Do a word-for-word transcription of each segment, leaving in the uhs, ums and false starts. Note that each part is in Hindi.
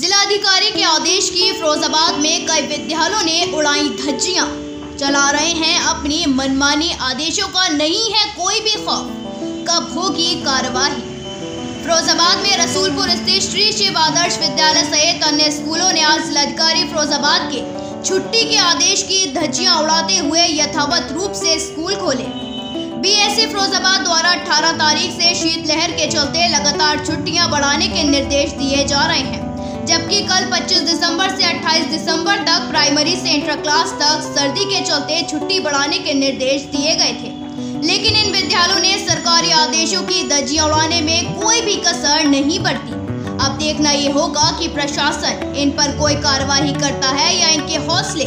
जिलाधिकारी के आदेश की फिरोजाबाद में कई विद्यालयों ने उड़ाई धज्जियां, चला रहे हैं अपनी मनमानी। आदेशों का नहीं है कोई भी खौफ, कब होगी कार्रवाई। फिरोजाबाद में रसूलपुर स्थित श्री शिव आदर्श विद्यालय सहित अन्य स्कूलों ने आज जिलाधिकारी फिरोजाबाद के छुट्टी के आदेश की धज्जियां उड़ाते हुए यथावत रूप से स्कूल खोले। बीएससी फिरोजाबाद द्वारा अठारह तारीख से शीतलहर के चलते लगातार छुट्टियां बढ़ाने के निर्देश दिए जा रहे हैं, जबकि कल पच्चीस दिसंबर से अट्ठाईस दिसंबर तक प्राइमरी से इंटर क्लास तक सर्दी के चलते छुट्टी बढ़ाने के निर्देश दिए गए थे, लेकिन इन विद्यालयों ने सरकारी आदेशों की धज्जियां उड़ाने में कोई भी कसर नहीं बरती। अब देखना ये होगा कि प्रशासन इन पर कोई कार्रवाई करता है या इनके हौसले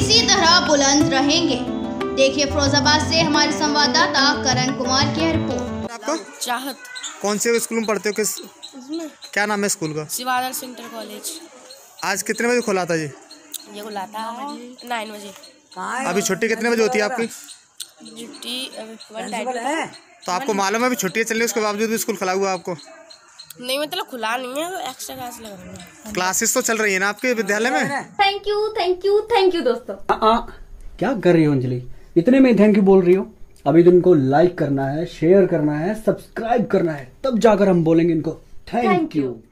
इसी तरह बुलंद रहेंगे। देखिए फिरोजाबाद से हमारे संवाददाता करण कुमार की रिपोर्ट। चाहत कौन से स्कूल में पढ़ते हो? किस में? क्या नाम है स्कूल का? सिवादल सेंटर कॉलेज। आज कितने बजे खुला था जी? ये खुला था नाइन बजे। अभी छुट्टी कितने बजे होती है आपकी? तो आपको मालूम है अभी छुट्टियाँ चल रही है, उसके बावजूद भी स्कूल खुला हुआ है? आपको नहीं, मतलब खुला नहीं है, एक्स्ट्रा क्लास लग रही है। क्लासेस तो चल रही है ना आपके विद्यालय में? Thank you thank you thank you दोस्तों। क्या कर रही हो अंजलि, इतने में थैंक यू बोल रही हो? अभी तो इनको लाइक करना है, शेयर करना है, सब्सक्राइब करना है, तब जाकर हम बोलेंगे इनको थैंक यू।